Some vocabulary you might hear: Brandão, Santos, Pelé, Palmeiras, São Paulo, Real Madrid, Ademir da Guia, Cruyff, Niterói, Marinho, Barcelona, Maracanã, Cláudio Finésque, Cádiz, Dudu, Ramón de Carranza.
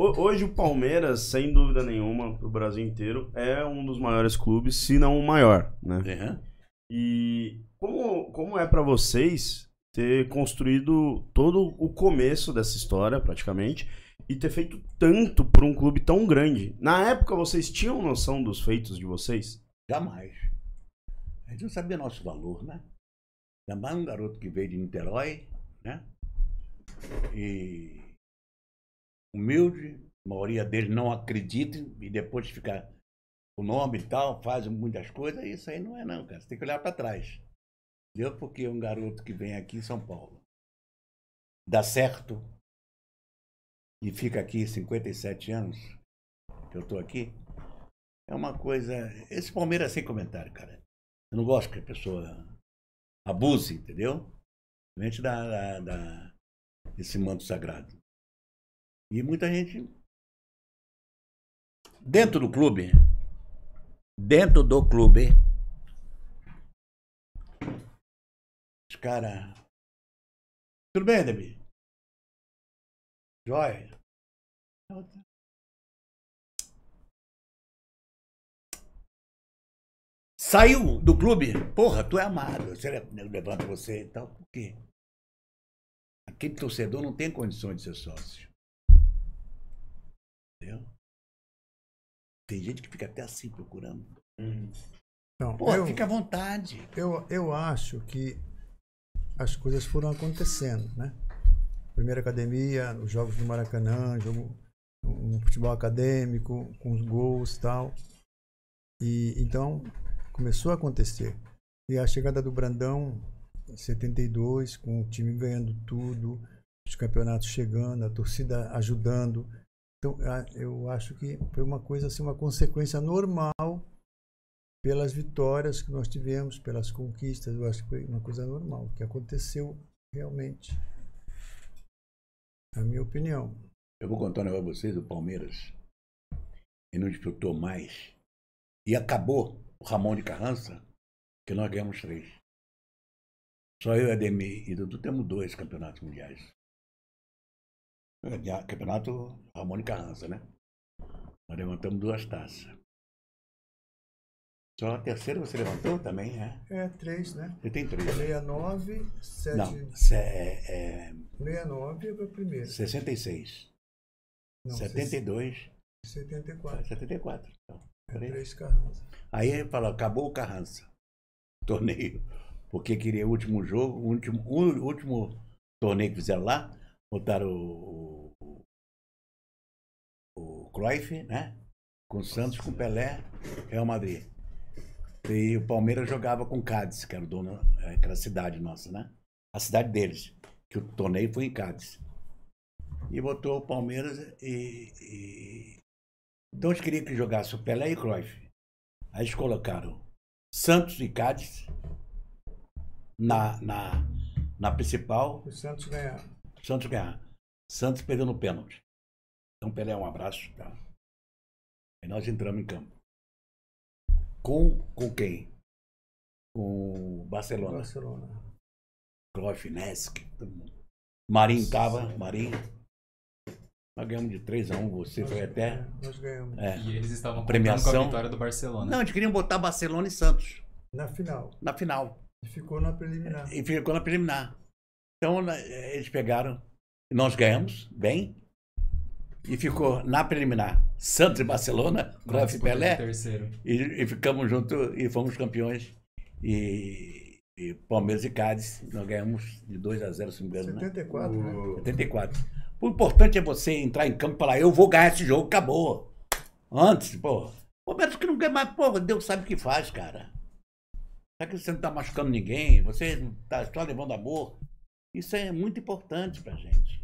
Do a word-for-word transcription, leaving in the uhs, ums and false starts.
Hoje o Palmeiras, sem dúvida nenhuma, pro Brasil inteiro, é um dos maiores clubes, se não o maior, né? Uhum. E como, como é para vocês ter construído todo o começo dessa história, praticamente, e ter feito tanto por um clube tão grande? Na época, vocês tinham noção dos feitos de vocês? Jamais. A gente não sabia nosso valor, né? Também um garoto que veio de Niterói, né? E... humilde, a maioria deles não acredita e depois fica o nome e tal, faz muitas coisas. Isso aí não é não, cara. Você tem que olhar para trás. Entendeu? Porque um garoto que vem aqui em São Paulo dá certo e fica aqui cinquenta e sete anos que eu tô aqui, é uma coisa... Esse Palmeiras é sem comentário, cara. Eu não gosto que a pessoa abuse, entendeu? Principalmente da, da, da, desse manto sagrado. E muita gente, dentro do clube, dentro do clube, os caras, tudo bem, Ademir? Joia? Saiu do clube, porra, tu é amado, você levanta você e tal, por quê? Aquele torcedor não tem condições de ser sócio. Entendeu? Tem gente que fica até assim procurando. Hum. Não, Pô, eu, fica à vontade. Eu, eu acho que as coisas foram acontecendo, né? Primeira academia, os jogos do Maracanã, jogo, um futebol acadêmico, com os gols e tal. E então começou a acontecer. E a chegada do Brandão em setenta e dois, com o time ganhando tudo, os campeonatos chegando, a torcida ajudando. Então, eu acho que foi uma coisa assim, uma consequência normal pelas vitórias que nós tivemos, pelas conquistas. Eu acho que foi uma coisa normal, que aconteceu realmente. Na minha opinião. Eu vou contar um negócio pra vocês, o Palmeiras. Ele não disputou mais. E acabou o Ramón de Carranza, que nós ganhamos três. Só eu, Ademir e Dudu, temos dois campeonatos mundiais. Campeonato Ramón de Carranza, né? Nós levantamos duas taças. Só a terceira você levantou também, né? É, três, né? Você tem três. sessenta e nove, sete... Não, se, é, é... sessenta e nove foi o primeiro. sessenta e seis. Não, setenta e dois. setenta e quatro. setenta e quatro. Então, é três Carranza. Aí ele falou, acabou o Carranza. Torneio. Porque queria o último jogo, o último, o último torneio que fizeram lá. Botaram o, o, o Cruyff, né? Com o Santos, com o Pelé, Real Madrid. E o Palmeiras jogava com o Cádiz, que era, o dono, era a cidade nossa, né? A cidade deles, que o torneio foi em Cádiz. E botou o Palmeiras e... e... Então eles queriam que jogasse o Pelé e o Cruyff. Aí eles colocaram Santos e Cádiz na, na, na principal. O Santos ganhava. Santos ganhar. Santos perdeu no pênalti. Então, Pelé, um abraço. Tá? Aí nós entramos em campo. Com, com quem? Com o Barcelona. Barcelona. Cláudio Finésque, todo mundo. Marinho estava, Marinho. Nós ganhamos de três a um, você nós foi até. Nós ganhamos. É, e eles estavam premiação com a vitória do Barcelona. Não, eles queriam botar Barcelona e Santos. Na final. Na final. E ficou na preliminar. E ficou na preliminar. Então, eles pegaram, nós ganhamos, bem, e ficou na preliminar Santos e Barcelona, Cruyff e Pelé, e, e ficamos juntos e fomos campeões, e, e Palmeiras e Cádiz, nós ganhamos de dois a zero, se não me engano, setenta e quatro, né? Uh. setenta e quatro. O importante é você entrar em campo e falar, eu vou ganhar esse jogo, acabou. Antes, pô, o Roberto que não ganha mais, pô, Deus sabe o que faz, cara. Será que você não tá machucando ninguém? Você tá só levando amor? Isso é muito importante pra gente.